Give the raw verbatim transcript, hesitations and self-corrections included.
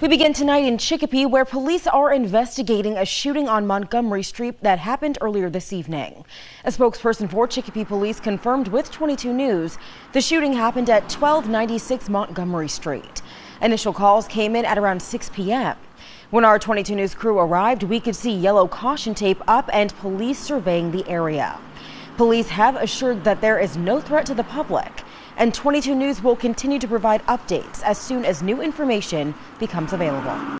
We begin tonight in Chicopee, where police are investigating a shooting on Montgomery Street that happened earlier this evening. A spokesperson for Chicopee Police confirmed with twenty-two News the shooting happened at twelve ninety-six Montgomery Street. Initial calls came in at around six p m When our twenty-two News crew arrived, we could see yellow caution tape up and police surveying the area. Police have assured that there is no threat to the public, and twenty-two News will continue to provide updates as soon as new information becomes available.